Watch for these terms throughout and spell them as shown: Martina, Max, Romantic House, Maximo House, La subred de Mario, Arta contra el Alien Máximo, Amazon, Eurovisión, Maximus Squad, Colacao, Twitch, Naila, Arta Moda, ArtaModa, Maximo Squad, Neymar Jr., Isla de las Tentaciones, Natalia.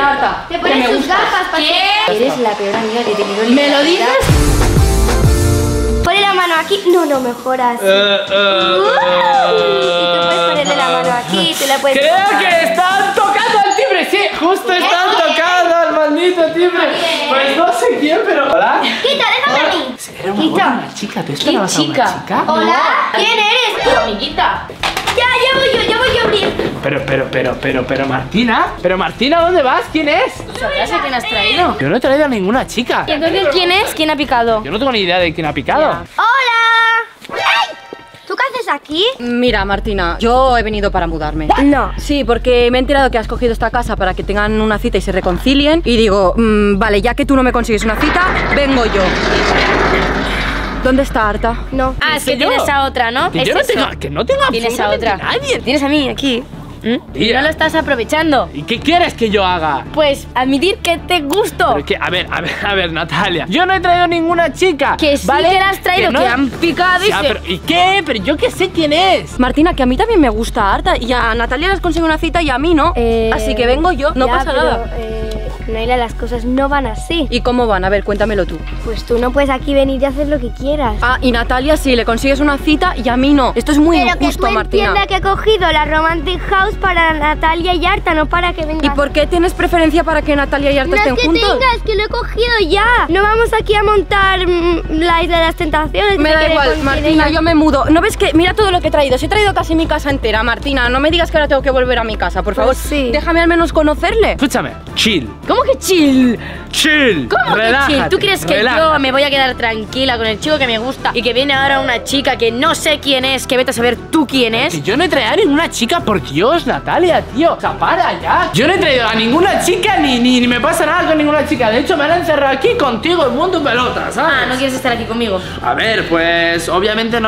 a Arta. Te pones sus gafas para que... Eres la peor amiga que he tenido en mi vida. ¿Me lo dices? Ponle la mano aquí. No, no, mejor así. Y tú puedes ponerle la mano aquí, te la puedes... Creo que están tocando el timbre. Sí, justo están tocando el maldito timbre. Pues no sé quién, pero... ¿Hola? Quita, déjame a mí. Era una buena chica, pero esta no vas a una chica. Hola, ¿quién eres tú, amiguita? Ya, ya voy yo a abrir. Pero, Martina. Pero, Martina, ¿dónde vas? ¿Quién es? ¿Pues acaso quién has traído? Yo no he traído a ninguna chica. ¿Y entonces quién es? ¿Quién ha picado? Yo no tengo ni idea de quién ha picado. Ya. ¡Hola! ¡Ay! ¿Tú qué haces aquí? Mira, Martina, yo he venido para mudarme. No. Sí, porque me he enterado que has cogido esta casa para que tengan una cita y se reconcilien. Y digo, vale, ya que tú no me consigues una cita, vengo yo. ¿Dónde está Arta? No. Ah, es que tienes a otra, ¿no? Que yo no tengo, que no tengo absolutamente a nadie. Tienes a mí aquí. Y no lo estás aprovechando. ¿Y qué quieres que yo haga? Pues admitir que te gusto. Pero que, a ver, Natalia, yo no he traído ninguna chica. Que sí, ¿vale? Que la has traído, que, no... que han picado y, pero, ¿y qué? Pero yo qué sé quién es. Martina, que a mí también me gusta Arta. Y a Natalia les consigo una cita y a mí no. Así que vengo yo, no pasa nada. Naila, las cosas no van así. ¿Y cómo van? A ver, cuéntamelo tú. Pues tú no puedes aquí venir y hacer lo que quieras. Ah, y Natalia sí, le consigues una cita y a mí no. Esto es muy injusto, Martina. Pero que tú entiendas que he cogido la Romantic House para Natalia y Arta, no para que vengan. ¿Y por qué tienes preferencia para que Natalia y Arta estén juntos? No es que tengas, que lo he cogido ya. No vamos aquí a montar la Isla de las Tentaciones. Me da igual, Martina, yo me mudo. ¿No ves que? Mira todo lo que he traído. Se he traído casi mi casa entera, Martina. No me digas que ahora tengo que volver a mi casa, por favor. Sí. Déjame al menos conocerle. Escúchame, chill. ¿Cómo que chill? Chill. ¿Cómo relájate, que chill? ¿Tú crees que yo me voy a quedar tranquila con el chico que me gusta y que viene ahora una chica que no sé quién es, que vete a saber tú quién es? Que yo no he traído a ninguna chica, por Dios, Natalia, tío. O sea, para ya. Yo no he traído a ninguna chica ni me pasa nada con ninguna chica. De hecho, me han encerrado aquí contigo en mundo pelotas, ¿sabes? Ah, ¿no quieres estar aquí conmigo? A ver, pues obviamente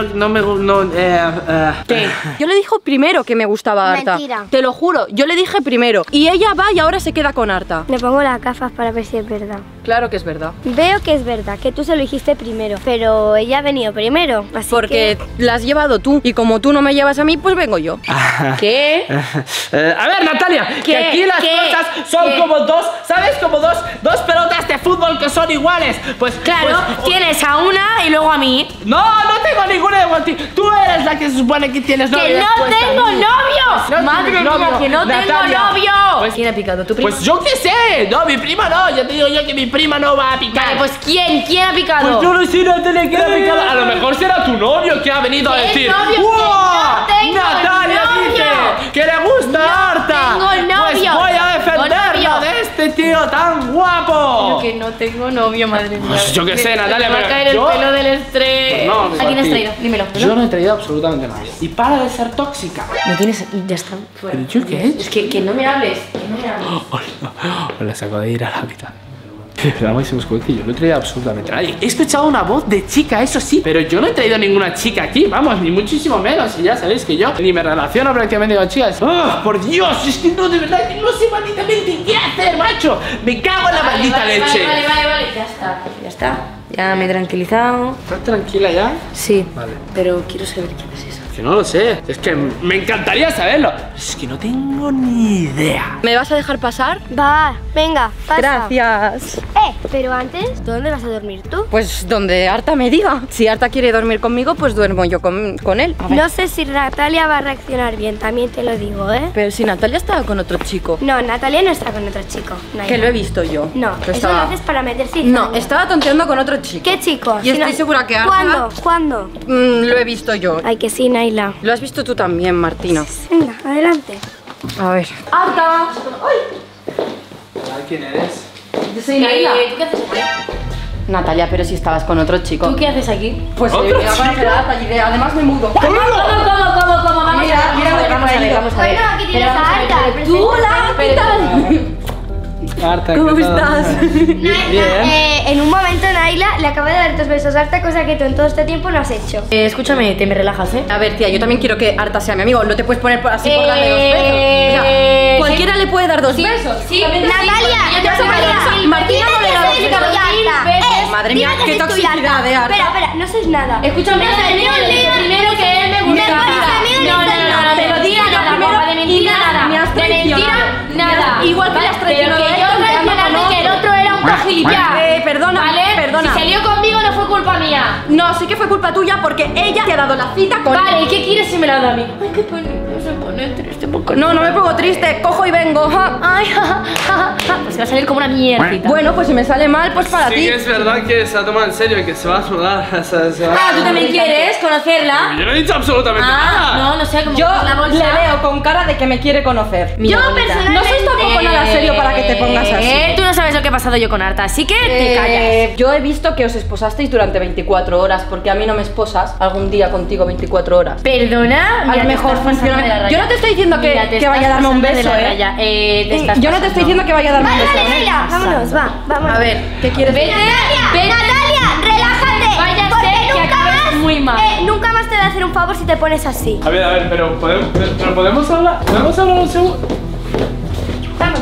¿Qué? Yo le dije primero que me gustaba Arta. Mentira. Te lo juro, yo le dije primero. Y ella va y ahora se queda con Arta. Me pongo las gafas para ver si es verdad. Claro que es verdad. Veo que es verdad, que tú se lo dijiste primero. Pero ella ha venido primero, así porque la has llevado tú. Y como tú no me llevas a mí, pues vengo yo. ¿Qué? A ver, Natalia, que aquí las pelotas son como dos, ¿sabes? Como dos pelotas de fútbol que son iguales. Pues claro, pues, tienes a una y luego a mí. No, no tengo ninguna igual. Tú eres la que se supone que tienes novio. ¡Que no tengo novio! ¡Madre mía, que no tengo novio! Pues, ¿quién ha picado? ¿Tu prima? Pues yo qué sé. No, mi prima no. Ya te digo yo que mi prima no va a picar. Vale, pues ¿quién? ¿Quién ha picado? Pues yo no sé, Natalia, ¿quién ha picado? A lo mejor será tu novio que ha venido a decir ¡wow! Natalia dice que le gusta Arta. No tengo novio. Pues voy a defenderlo de este tío tan guapo. Yo que no tengo novio, madre mía. Pues yo qué sé, Natalia, me va a caer el pelo del estrés. ¿A quién has traído? Dímelo. Yo no he traído absolutamente nada. Y para de ser tóxica. No tienes... Ya está. ¿Pero yo qué he hecho? Es que no me hables. Hola, saco de ir a la habitación. Pero Maximus Squad, que yo no he traído absolutamente a nadie. He escuchado una voz de chica, eso sí, pero yo no he traído ninguna chica aquí, vamos, ni muchísimo menos. Y ya sabéis que yo ni me relaciono prácticamente con chicas. ¡Oh, por Dios! Es que no, de verdad, que no sé malditamente qué hacer, macho. Me cago en la maldita leche. Vale. Ya está, Ya me he tranquilizado. ¿Estás tranquila ya? Sí. Vale. Pero quiero saber quién es eso. Que no lo sé, es que me encantaría saberlo. Es que no tengo ni idea. ¿Me vas a dejar pasar? Va, venga, pasa. Gracias. Pero antes, ¿dónde vas a dormir tú? Pues donde Arta me diga. Si Arta quiere dormir conmigo, pues duermo yo con él. No sé si Natalia va a reaccionar bien, también te lo digo, ¿eh? Pero si Natalia está con otro chico. No, Natalia no está con otro chico. No, que lo he visto yo. No, eso estaba... lo haces para meterse. No, estaba tonteando con otro chico. ¿Qué chico? Y si estoy segura que Arta... ¿Cuándo? Lo he visto yo. Ay, que sí, Naila. Lo has visto tú también, Martina. Venga, adelante. A ver. ¡Arta! ¡Ay! ¿Quién eres? Yo soy Naila. ¿Tú qué haces aquí? Natalia, pero si estabas con otro chico. ¿Tú qué haces aquí? Pues yo voy a conocer a Arta y además me mudo. ¿Cómo? Vamos a ver. Bueno, aquí tienes a Arta. ¡Tú, hola! ¿Qué tal? Arta, ¿cómo estás? Naila, en un momento Naila le acaba de dar dos besos a Arta, cosa que tú en todo este tiempo no has hecho. Escúchame, te me relajas, ¿eh? A ver, tía, yo también quiero que Arta sea mi amigo. No te puedes poner así por darle dos besos. O sea, cualquiera le puede dar dos besos. Sí, Natalia, Martina no le da dos besos. Madre mía, qué toxicidad de Arta. Espera, no sois nada. Escúchame, primero que él me gusta. No, pero nada. Mentira, nada. Igual que las traicionadas. mía. No, sí que fue culpa tuya porque ella te ha dado la cita con... Vale, ¿y qué quieres si me la da a mí? Ay, qué se pone triste porque... No, no me pongo triste, cojo y vengo. Ay, pues se va a salir como una mierdita. Bueno, pues si me sale mal, pues para ti. Sí que es verdad que se ha tomado en serio, que se va a sudar. Ah, ¿tú también quieres conocerla? Yo no he dicho absolutamente nada. No, no sé, como yo le veo con cara de que me quiere conocer. Yo personalmente... No soy tampoco nada serio para que te pongas así. Tú no sabes lo que ha pasado yo con Arta, así que te callas. Yo he visto que os esposasteis durante 24 horas, porque a mí no me esposas algún día contigo 24 horas. Perdona, a lo mejor funciona. Yo no te estoy diciendo que vaya a darme un beso, yo no te estoy diciendo que vaya a darme un beso. Vale, Naila, vámonos, vamos. A ver, ¿qué quieres? Vete, Natalia, relájate. Váyase, que acabas muy mal. Nunca más te voy a hacer un favor si te pones así. A ver, pero podemos hablar. ¿Podemos hablar un segundo? Vamos.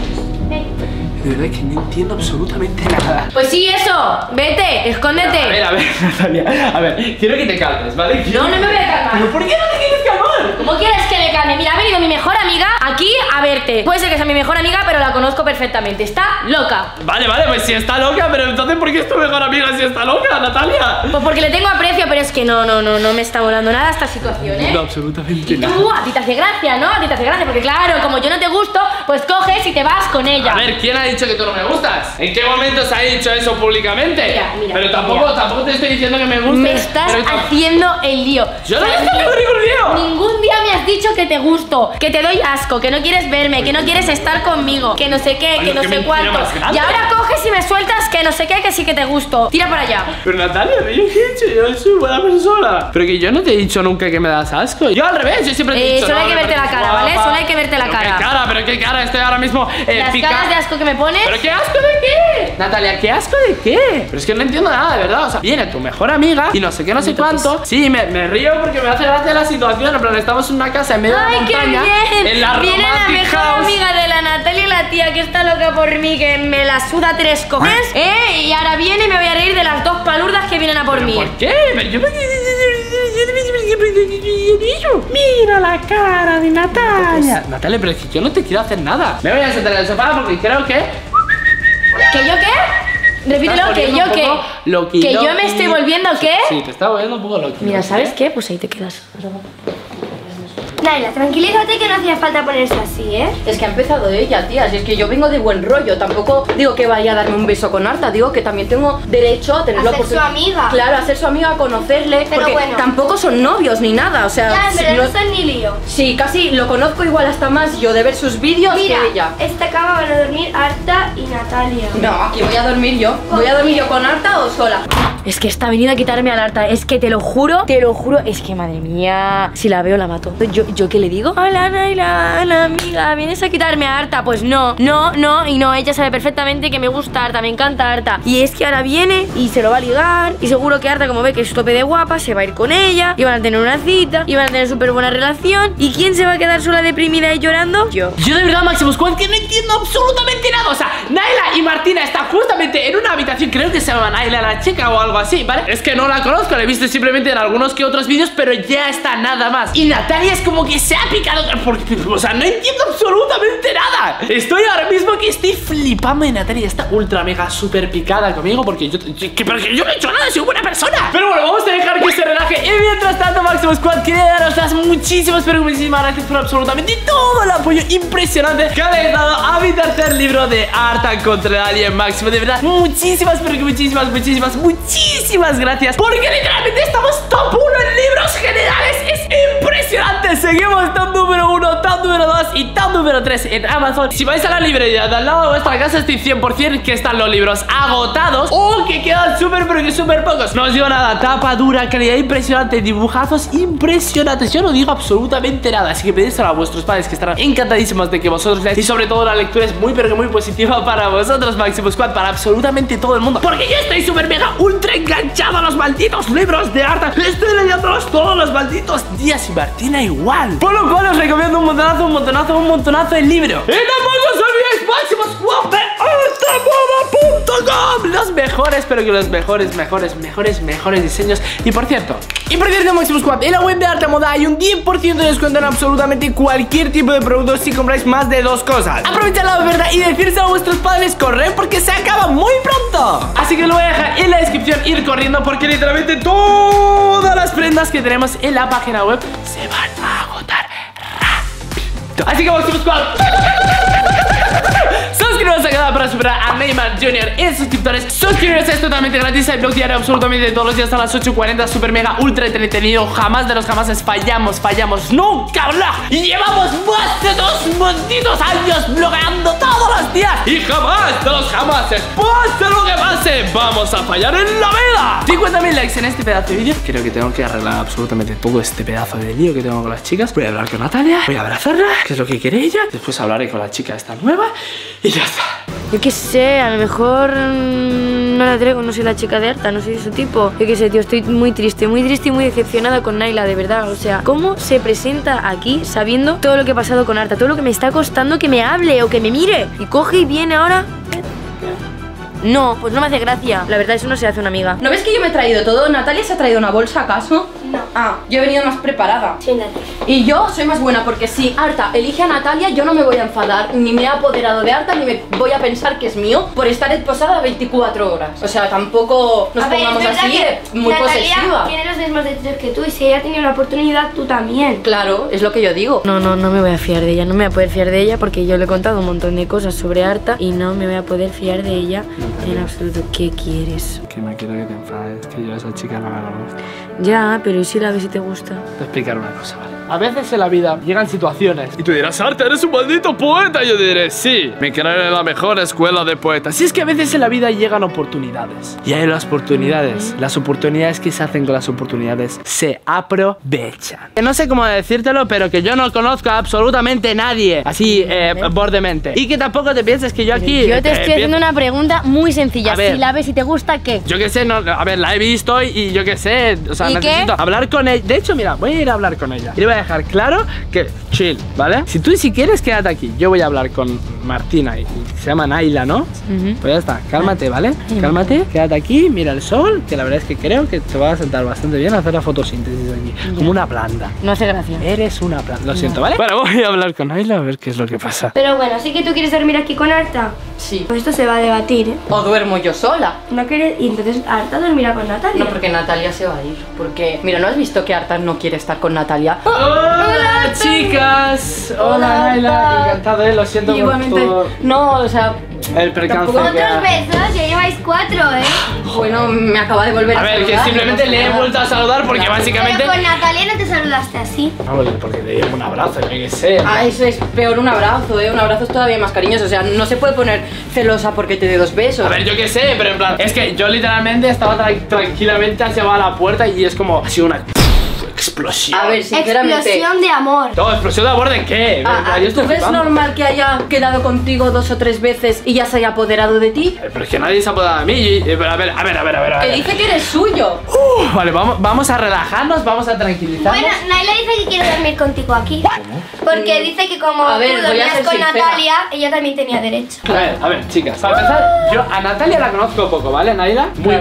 De verdad que no entiendo absolutamente nada. Pues sí, eso, vete, escóndete. A ver, Natalia, a ver, quiero que te calmes, ¿vale? No, no me voy a calmar. ¿Pero por qué no te quieres calmar? ¿Cómo quieres que me calme? Mira, ha venido mi mejor amiga aquí a verte. Puede ser que sea mi mejor amiga, pero la conozco perfectamente, está loca. Vale, vale, pues si está loca, pero entonces ¿por qué es tu mejor amiga si está loca, Natalia? Pues porque le tengo aprecio, pero es que no me está volando nada esta situación, ¿eh? No, absolutamente nada. Y tú, a ti te hace gracia, ¿no? A ti te hace gracia, porque claro, como yo no te gusto, pues coges y te vas con ella. A ver, ¿quién ha dicho que tú no me gustas? ¿En qué momento se ha dicho eso públicamente? Mira, pero tampoco te estoy diciendo que me gustes. Me estás haciendo el lío. Yo no me estoy haciendo ningún lío. Ningún día me has dicho que te gusto, que te doy asco, que no quieres verme, que no quieres estar conmigo, que no sé qué, que no sé cuánto. Y ahora coges y me sueltas que no sé qué, que sí que te gusto. Tira para allá. Pero Natalia, yo qué he hecho, yo soy buena persona. Pero que yo no te he dicho nunca que me das asco. Yo al revés, yo siempre te he dicho. Solo hay que verte la cara, ¿vale? Solo hay que verte la cara. ¿Qué cara? ¿Pero qué cara? Estoy ahora mismo picada. Las caras de asco que me pones. ¿Pero qué asco de qué? Natalia, ¿qué asco de qué? Pero es que no entiendo nada, de verdad. O sea, viene tu mejor amiga y no sé qué, no sé cuánto. Sí, me río porque me hace gracia la situación. En plan, estamos en una casa en medio de la montaña. ¡Ay, qué bien! Viene la mejor amiga de la Natalia y la tía que está loca por mí, que me la suda tres cojones, ¿eh? Y ahora viene y me voy a reír de las dos palurdas que vienen a por mí. ¿Por qué? Pero yo mira la cara de Natalia. Natalia, pero es que yo no te quiero hacer nada. Me voy a sentar en el sofá porque creo que... ¿Que yo qué? Repítelo, que yo me estoy volviendo, ¿qué? Sí, te está volviendo un poco loco. Mira, ¿sabes qué? Pues ahí te quedas. Naila, tranquilízate que no hacía falta ponerse así, ¿eh? Es que ha empezado ella, tía, si es que yo vengo de buen rollo. Tampoco digo que vaya a darme un beso con Arta. Digo que también tengo derecho a tener la oportunidad. A ser su amiga. Claro, a ser su amiga, a conocerle. Pero porque bueno, tampoco son novios ni nada, o sea... Ya, pero no son ni lío. Sí, casi lo conozco igual hasta más yo de ver sus vídeos que ella. Esta cama van a dormir Arta y Natalia. No, aquí voy a dormir yo. ¿Voy a dormir yo con Arta o sola? Es que está venido a quitarme a la Arta. Es que te lo juro, es que madre mía. Si la veo la mato. ¿Yo qué le digo? Hola Naila, hola amiga, ¿vienes a quitarme a Arta? Pues no, ella sabe perfectamente que me gusta Arta, me encanta Arta. Y es que ahora viene y se lo va a ligar. Y seguro que Arta, como ve que es tope de guapa, se va a ir con ella, y van a tener una cita, y van a tener súper buena relación. ¿Y quién se va a quedar sola, deprimida y llorando? Yo. Yo de verdad, Maximus Squad, que no entiendo absolutamente nada. O sea, Naila y Martina están justamente en una habitación, creo que se llama Naila la chica o algo así, ¿vale? Es que no la conozco, la he visto simplemente en algunos que otros vídeos, pero ya está, nada más. Y Natalia es como que se ha picado, porque, o sea, no entiendo absolutamente nada. Estoy ahora mismo que estoy flipando de Natalia. Está ultra mega super picada conmigo porque yo no he hecho nada, soy buena persona. Pero bueno, vamos a dejar que se relaje. Y mientras tanto, Maximus Squad, quería daros las muchísimas gracias por absolutamente todo el apoyo impresionante que habéis dado a mi tercer libro de Arta contra el Alien Máximo. De verdad, muchísimas gracias, porque literalmente estamos top 1 en libros generales. Es impresionante. Seguimos top número 1, top número 2 y top número 3 en Amazon. Si vais a la librería de al lado de vuestra casa, estoy 100% que están los libros agotados o que quedan súper, pero que súper pocos. No os digo nada, tapa dura, calidad impresionante, dibujazos impresionantes. Yo no digo absolutamente nada, así que pedíselo a vuestros padres, que estarán encantadísimos de que vosotros leáis. Y sobre todo la lectura es muy, pero que muy positiva para vosotros, Maximus Squad, para absolutamente todo el mundo. Porque yo estoy súper mega ultra enganchado a los malditos libros de Arta. Estoy leyéndolos todos los malditos días y Martina igual. Por lo cual os recomiendo un montonazo el libro. Y tampoco os olvidéis, Maximus Squad de ArtaModa.com, los mejores espero que los mejores diseños. Y por cierto, Maximus Squad, en la web de Arta Moda hay un 10% de descuento en absolutamente cualquier tipo de producto si compráis más de 2 cosas. Aprovechad la oferta y decírselo a vuestros padres, correr porque se acaba muy pronto. Así que lo voy a dejar en la descripción, ir corriendo porque literalmente todas las prendas que tenemos en la página web se van a agotar rápido. Así que Maximus Squad, suscribiros al canal para superar a Neymar Jr. en suscriptores. Suscribiros es totalmente gratis. Hay blog diario absolutamente todos los días a las 8:40. Super mega ultra entretenido. Jamás de los jamás fallamos nunca blog. Y llevamos más de 2 malditos años blogueando todos los días. Y jamás de los jamás, pase lo que pase, vamos a fallar en la vida. 50.000 likes en este pedazo de vídeo. Creo que tengo que arreglar absolutamente todo este pedazo de lío que tengo con las chicas. Voy a hablar con Natalia, voy a abrazarla, que es lo que quiere ella. Después hablaré con la chica esta nueva y ya está. Yo qué sé, a lo mejor no la traigo, no soy la chica de Arta, no soy de su tipo. Yo qué sé, tío, estoy muy triste y muy decepcionada con Naila, de verdad. O sea, ¿cómo se presenta aquí sabiendo todo lo que ha pasado con Arta? Todo lo que me está costando que me hable o que me mire. Y coge y viene ahora... No, pues no me hace gracia. La verdad, eso no se hace una amiga. ¿No ves que yo me he traído todo? ¿Natalia se ha traído una bolsa, acaso? No. Ah, yo he venido más preparada. Sí, Natalia. Y yo soy más buena porque si Arta elige a Natalia, yo no me voy a enfadar. Ni me he apoderado de Arta, ni me voy a pensar que es mío por estar esposada 24 horas. O sea, tampoco nos pongamos así muy posesiva. Natalia tiene los mismos derechos que tú y si ella tenía la oportunidad, tú también. Claro, es lo que yo digo. No me voy a fiar de ella. No me voy a poder fiar de ella porque yo le he contado un montón de cosas sobre Arta y no me voy a poder fiar de ella. En absoluto, ¿qué quieres? Que no quiero que te enfades, que yo a esa chica no me la gusta. Ya, pero ¿y si la ves y te gusta? Te voy a explicar una cosa, ¿vale? A veces en la vida llegan situaciones y tú dirás, Arta, eres un maldito poeta. Y yo diré, sí, me quedaré en la mejor escuela de poetas. Y es que a veces en la vida llegan oportunidades. Y hay las oportunidades que se hacen con las oportunidades se aprovechan. Que no sé cómo decírtelo, pero que yo no conozco a absolutamente nadie. Así, bordemente. Y que tampoco te pienses que yo aquí... Yo te estoy haciendo una pregunta muy sencilla. Si la ves y te gusta, ¿qué? Yo qué sé, no, a ver, la he visto y yo qué sé. O sea, necesito hablar con ella. De hecho, mira, voy a ir a hablar con ella. Y voy a dejar claro que chill, ¿vale? Si tú si quieres, quédate aquí. Yo voy a hablar con Martina, y se llama Naila, ¿no? Pues ya está, cálmate, ¿vale? Cálmate, quédate aquí, mira el sol, que la verdad es que creo que te va a sentar bastante bien a hacer la fotosíntesis aquí. Como una planta. No hace gracia. Eres una planta, lo siento, ¿vale? Bueno, voy a hablar con Naila a ver qué es lo que pasa. Pero bueno, ¿sí que tú quieres dormir aquí con Arta? Sí. Pues esto se va a debatir, ¿eh? O duermo yo sola. ¿No quieres? Y entonces Arta dormirá con Natalia. No, porque Natalia se va a ir. Porque, mira, ¿no has visto que Arta no quiere estar con Natalia? Hola chicas, hola Naila, encantado, lo siento igualmente, por todo. No, o sea, el percance. Otros besos, ya lleváis 4, ¿eh? Bueno, me acaba de volver a saludar. A ver, que simplemente le he vuelto a saludar porque básicamente... Pero con Natalia no te saludaste así. No, porque le di un abrazo, yo qué sé. Ah, eso es peor, un abrazo, ¿eh? Un abrazo es todavía más cariñoso, o sea, no se puede poner celosa porque te dé 2 besos. A ver, yo qué sé, pero en plan, es que yo literalmente estaba tranquilamente, has llevado a la puerta y es como, ha sido una... explosión. A ver, sinceramente. Explosión de amor. No, ¿explosión de amor de qué? ¿Tú ves normal que haya quedado contigo 2 o 3 veces y ya se haya apoderado de ti? Pero es que nadie se ha apoderado de mí. A ver. Te dice que eres suyo. Vale, vamos a relajarnos, vamos a tranquilizarnos. Bueno, Naila dice que quiere dormir contigo aquí. ¿Cómo? Porque dice que como tú dormías con Natalia, ella también tenía derecho. A ver, chicas, para empezar, yo a Natalia la conozco poco, ¿vale, Naila? Muy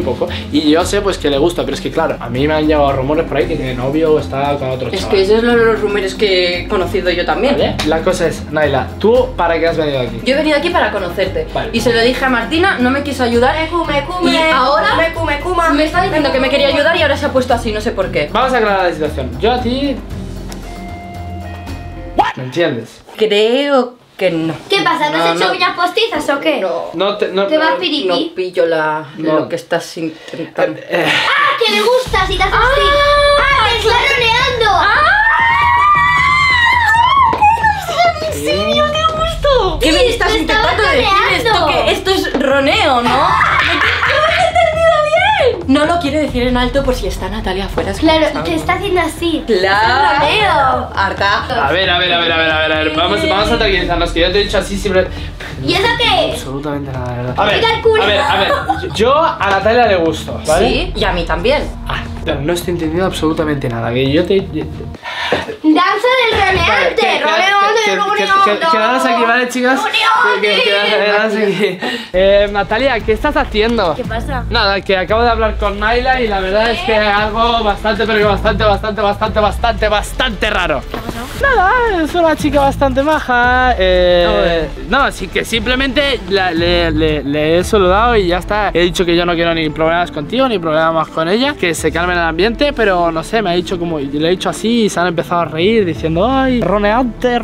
poco. Y yo sé pues que le gusta, pero es que claro, a mí me han llevado rumores por ahí que de novio está con otro chaval. Es que esos son los rumores que he conocido yo también. ¿Vale? La cosa es, Naila, ¿tú para qué has venido aquí? Yo he venido aquí para conocerte. Vale. Y se lo dije a Martina, no me quiso ayudar. Y ahora me está diciendo que me quería ayudar y ahora se ha puesto así, no sé por qué. Vamos a aclarar la situación. Yo a ti... ¿Me entiendes? Creo que no. ¿Qué pasa? ¿No has hecho uñas postizas o qué? No, ¿te vas piripí? No pillo lo que estás intentando. ¡Ah! ¡Que le gusta si te haces así! ¡Ah! ¡Me está roneando! ¡Ah! ¡En serio! ¡Qué gusto! ¿Qué me estás intentando decir esto? Que esto es roneo, ¿no? No lo quiere decir en alto por si está Natalia afuera. Claro, que está haciendo así. ¡Claro! Arta. A ver. Vamos a tranquilizarnos, que yo te he dicho así siempre. ¿Y eso qué? Absolutamente nada, de verdad. A ver. Yo a Natalia le gusto, ¿vale? Sí, y a mí también. No estoy entendiendo absolutamente nada. Que yo te... Danza de el roleante, quedaros aquí, vale, chicos. Natalia, ¿qué estás haciendo? ¿Qué pasa? Nada, que acabo de hablar con Naila y la verdad es que algo bastante, pero que bastante raro. ¿Qué ha pasado? Nada, es una chica bastante maja. No, así que simplemente le he saludado y ya está. He dicho que yo no quiero ni problemas contigo ni problemas con ella, que se calme el ambiente, pero no sé, me ha dicho como, le he dicho así y se han empezado a reír diciendo, ay, rodeante,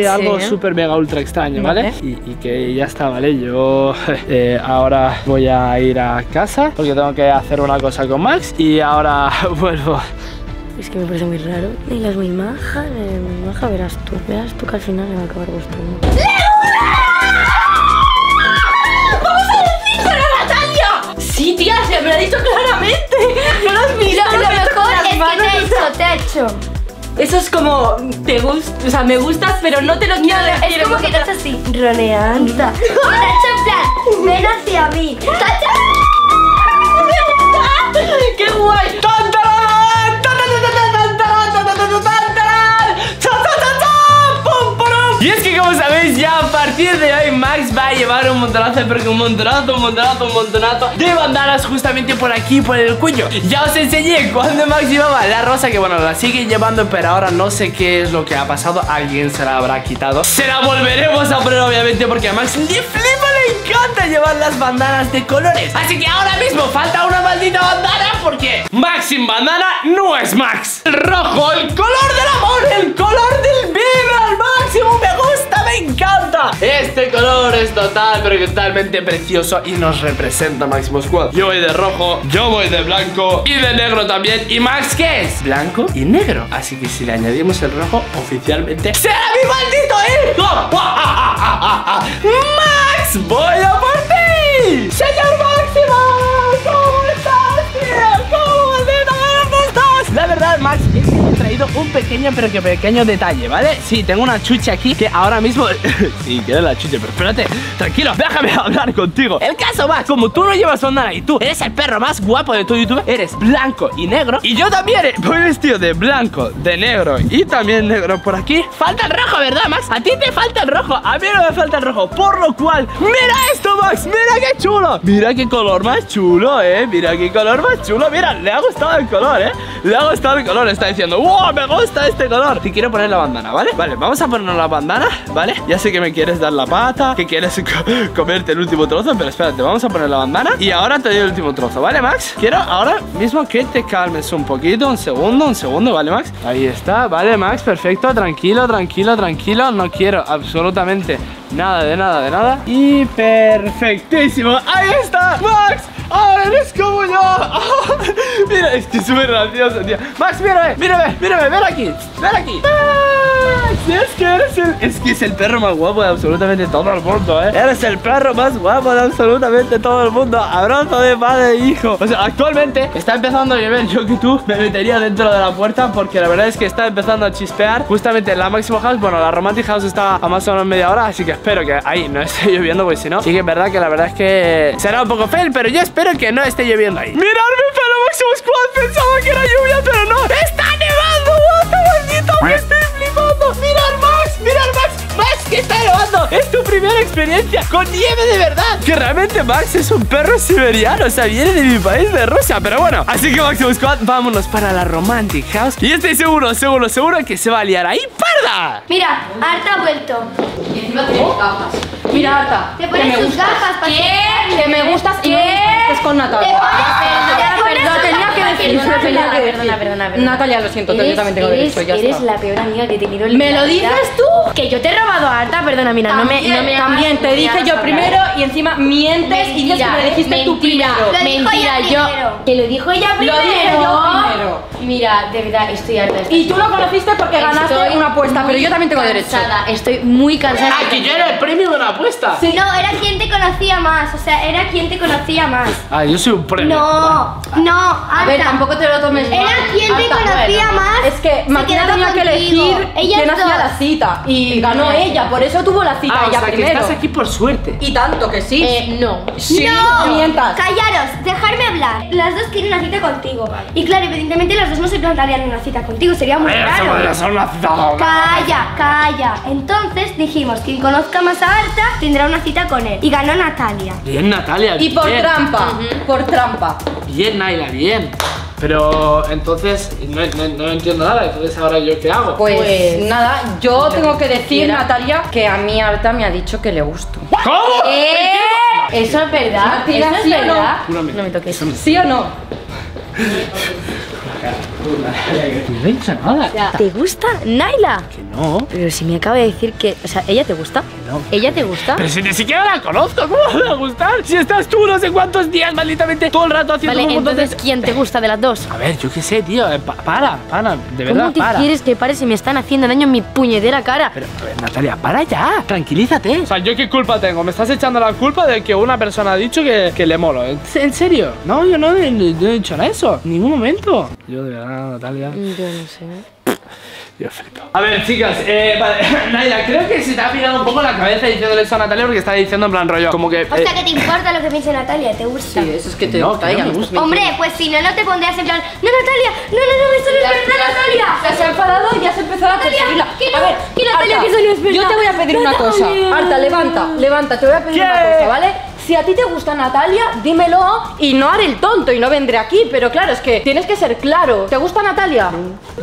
sí, algo súper mega ultra extraño, ¿vale? Y que ya está, ¿vale? Yo ahora voy a ir a casa porque tengo que hacer una cosa con Max y ahora vuelvo. Es que me parece muy raro. Y las muy majas, verás tú que al final me va a acabar gustando. ¡Vamos a decir para Natalia! Sí, tía, se me lo ha dicho claramente. No lo has mirado. Lo mejor es que te he hecho. Eso es como, te gusta, o sea, me gustas, pero no te lo quiero decir. Es como que estás así, roneanta. Te hecho en plan, ven hacia mí. ¡Qué guay! Y es que, como sabéis, ya a partir de hoy Max va a llevar un montonazo, pero un montonazo de bandanas justamente por aquí, por el cuello. Ya os enseñé cuando Max llevaba la rosa, que bueno, la sigue llevando, pero ahora no sé qué es lo que ha pasado. Alguien se la habrá quitado. Se la volveremos a poner, obviamente, porque a Max ni flipa, le encanta llevar las bandanas de colores. Así que ahora mismo falta una maldita bandana, porque Max sin bandana no es Max. El rojo, el color del amor, el color del vibra, al máximo. Me gusta, me encanta. Este color es total, pero totalmente precioso y nos representa Maximo Squad. Yo voy de rojo, yo voy de blanco y de negro también. ¿Y Max qué es? Blanco y negro. Así que si le añadimos el rojo, oficialmente será mi maldito hijo. ¡Max, voy a por ti! ¡Señor Máximo! ¿Cómo estás, tío? ¿Cómo estás? La verdad, Max, traído un pequeño, pero que pequeño detalle, ¿vale? Sí, tengo una chucha aquí que ahora mismo... sí, queda la chucha, pero espérate, tranquilo, déjame hablar contigo. El caso, Max, como tú no llevas bandana y tú eres el perro más guapo de tu YouTube, eres blanco y negro, y yo también voy vestido de blanco, de negro y también negro por aquí. Falta el rojo, ¿verdad, Max? A ti te falta el rojo, a mí no me falta el rojo, por lo cual, mira esto, Max, mira qué chulo, mira qué color más chulo, mira qué color más chulo, mira, le ha gustado el color, le ha gustado el color, está diciendo, ¡wow! Me gusta este color. Te quiero poner la bandana, ¿vale? Vale, vamos a ponernos la bandana, ¿vale? Ya sé que me quieres dar la pata, que quieres comerte el último trozo, pero espérate, vamos a poner la bandana y ahora te doy el último trozo, ¿vale, Max? Quiero ahora mismo que te calmes un poquito, un segundo, ¿vale, Max? Ahí está, ¿vale, Max? Perfecto, tranquilo. No quiero absolutamente nada. Y perfectísimo, ahí está, Max. ¡Ahora eres como yo! Oh, mira, es que es súper gracioso, tío. Max, mírame, ven aquí. Max, es que es el perro más guapo de absolutamente todo el mundo, Eres el perro más guapo de absolutamente todo el mundo. Abrazo de padre e hijo. O sea, actualmente está empezando a llover. Yo que tú me metería dentro de la puerta porque la verdad es que está empezando a chispear. Justamente en la Maximo House, bueno, la Romantic House está a más o menos media hora, así que espero que ahí no esté lloviendo, porque si no, sí que es verdad que la verdad es que será un poco fail, pero yo espero que no esté lloviendo ahí. Mirad mi pelo, Maximo Squad. Pensaba que era lluvia, pero no. ¡Está nevando! ¡Maldito que estoy flipando! ¡Mirad, Max! ¡Mirad, Max! ¡Max, que está nevando! Es tu primera experiencia con nieve de verdad. Que realmente Max es un perro siberiano. O sea, viene de mi país, de Rusia. Pero bueno, así que Maximo Squad, vámonos para la Romantic House. Y estoy seguro que se va a liar ahí, parda. Mira, Arta ha vuelto. Y encima tiene gafas. Mira, Arta, te pones tus gafas para que me gustas y es con Natalia. Perdona. Natalia, lo siento, yo también tengo derecho. Eres la peor amiga que he tenido. ¿Me lo dices tú? Que yo te he robado a Arta, perdona, mira, no me... También te dije yo primero y encima mientes y dices que me dijiste tú primero. Mentira, yo... Que lo dijo ella primero. Lo dije yo primero. Mira, de verdad, estoy harta. Y tú lo conociste porque ganaste una apuesta, pero yo también tengo derecho. Estoy muy cansada. Ah, que yo era el premio de una apuesta. Sí, no, era quien te conocía más. O sea, era quien te conocía más. Ah, yo soy un premio. No, no, Arta. A ver, tampoco te lo tomes mal. Era quien te conocía más. Es que Martina tenía que elegir quién hacía la cita. Y ganó ella, por eso tuvo la cita ella primero. Que estás aquí por suerte. Y tanto que sí. No. Sí, no mientas. Callaros, dejadme hablar. Las dos quieren una cita contigo. Y claro, evidentemente las dos no se plantarían una cita contigo. Sería muy raro. Calla, calla. Entonces dijimos, quien conozca más a Arta tendrá una cita con él. Y ganó Natalia. Bien, Natalia. Y por trampa. Por trampa. Bien, Naila, bien. Pero entonces no entiendo nada, entonces ahora yo qué hago. Pues nada, yo tengo que decir, Natalia, que a mí Arta me ha dicho que le gusto. ¿Cómo? Eso es verdad, ¿eso es verdad? No me toques. ¿Sí o no? No he dicho nada. ¿Te gusta, Naila? Que no. Pero si me acaba de decir que... O sea, ¿ella te gusta? Que no. ¿Ella te gusta? Pero si ni siquiera la conozco, ¿cómo me va a gustar? Si estás tú no sé cuántos días, malditamente, todo el rato haciendo... Vale, entonces, ¿quién te gusta de las dos? A ver, yo qué sé, tío. Para, de verdad, para. ¿Cómo te quieres que pare si me están haciendo daño en mi puñetera cara? Pero, a ver, Natalia, para ya. Tranquilízate. O sea, ¿yo qué culpa tengo? Me estás echando la culpa de que una persona ha dicho que le molo. ¿En serio? No, yo no he dicho nada de eso. En ningún momento. Yo de verdad, Natalia. Yo no sé. Yo flipo. A ver, chicas, vale. Naila, creo que se te ha pirado un poco la cabeza diciéndole eso a Natalia porque está diciendo en plan rollo. Como que. O sea, que te importa lo que piense Natalia, te gusta. Sí, eso es que te gusta. No, gusta. Hombre, pues si no, no te pondrías en plan. No, Natalia, no, eso no es verdad, Natalia. Ya se ha enfadado y ya se ha empezado a perseguirla. A ver, que Natalia, Arta, que eso no es verdad. Yo te voy a pedir una cosa. Arta, levanta, te voy a pedir una cosa, ¿vale? Si a ti te gusta Natalia, dímelo y no haré el tonto y no vendré aquí. Pero claro, es que tienes que ser claro. ¿Te gusta Natalia?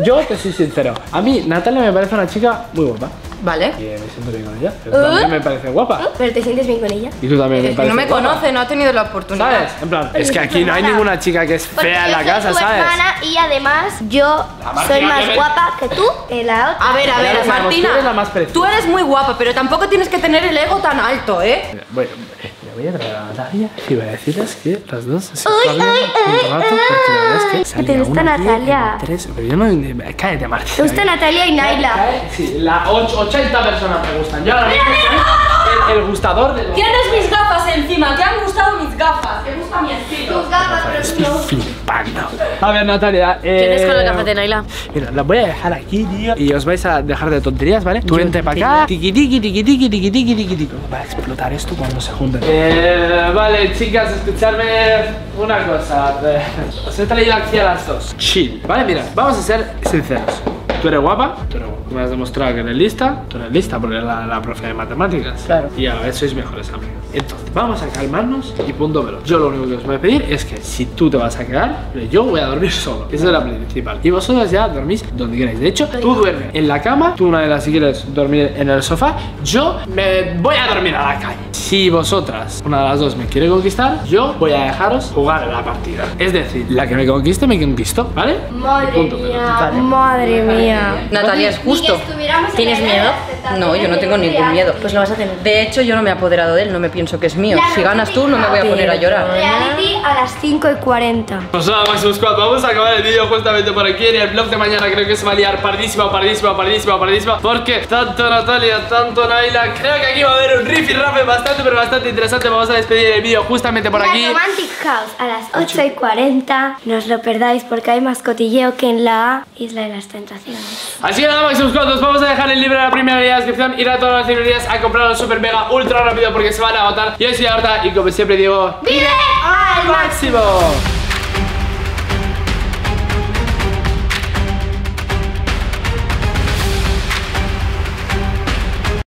Yo te soy sincero. A mí Natalia me parece una chica muy guapa. Vale. Y me siento bien con ella. Pero también me parece guapa. Pero te sientes bien con ella. Y tú también me parece no me guapa. Conoce, no ha tenido la oportunidad. ¿Sabes? En plan, pero es que aquí no hay ninguna chica que es fea en la casa, ¿sabes? Y además yo soy más guapa que tú, que la otra. A ver, Martina, tú eres la más preciosa. Tú eres muy guapa, pero tampoco tienes que tener el ego tan alto, ¿eh? Bueno, voy a traer a Natalia y voy a decirles que las dos se salgan un rato porque la verdad es que te gusta Natalia. Pero yo no... Cállate, Martina. Te gusta Natalia y Naila. Sí, las 80 personas me gustan. Yo ahora mismo soy el gustador de... Tienes mis gafas encima, te han gustado mis gafas. Te gusta mi estilo. Tus gafas, pero tú no. Estoy flipando. A ver, Natalia, ¿quién es con la cafetera, Naila? Mira, la voy a dejar aquí, tío. Y os vais a dejar de tonterías, ¿vale? Tú vente para acá. Tiki, tiki, tiki, tiki, tiki, tiki, tiki, tiki. Va a explotar esto cuando se junten. Vale, chicas, escuchadme una cosa. Os he traído aquí a las dos. Chill. Vale, mira, vamos a ser sinceros. Tú eres guapa, me has demostrado que eres lista. Tú eres lista porque eres la profe de matemáticas. Claro. Y a ver, sois mejores amigas. Entonces, vamos a calmarnos y punto velo. Yo lo único que os voy a pedir es que si tú te vas a quedar, yo voy a dormir solo. Esa es la principal. Y vosotras ya dormís donde queráis. De hecho, tú duermes en la cama. Tú, una de las, si quieres dormir en el sofá. Yo me voy a dormir a la calle. Si vosotras, una de las dos, me quiere conquistar, yo voy a dejaros jugar la partida. Es decir, la que me conquiste, me conquistó, ¿vale? Madre mía. Natalia, es justo. ¿Tienes miedo? No, yo no tengo ningún miedo. Pues lo vas a tener. De hecho, yo no me he apoderado de él, no me pienso que es mío. Si ganas tú, no me voy a poner a llorar. Reality a las 5:40. Pues nada, Maximus Squad, vamos a acabar el vídeo justamente por aquí. En el vlog de mañana creo que se va a liar pardísima. Porque tanto Natalia, tanto Naila, creo que aquí va a haber un riff y rafe bastante, pero bastante interesante. Vamos a despedir el vídeo justamente por aquí. Romantic House a las 8:40. No os lo perdáis porque hay más cotilleo que en la Isla de las Tentaciones. Así que nada, Maximus Squad, os vamos a dejar el libro en la primera de la descripción. Ir a todas las librerías a comprarlo super mega ultra rápido porque se van a agotar. Yo soy Arta y como siempre digo, ¡vive al máximo!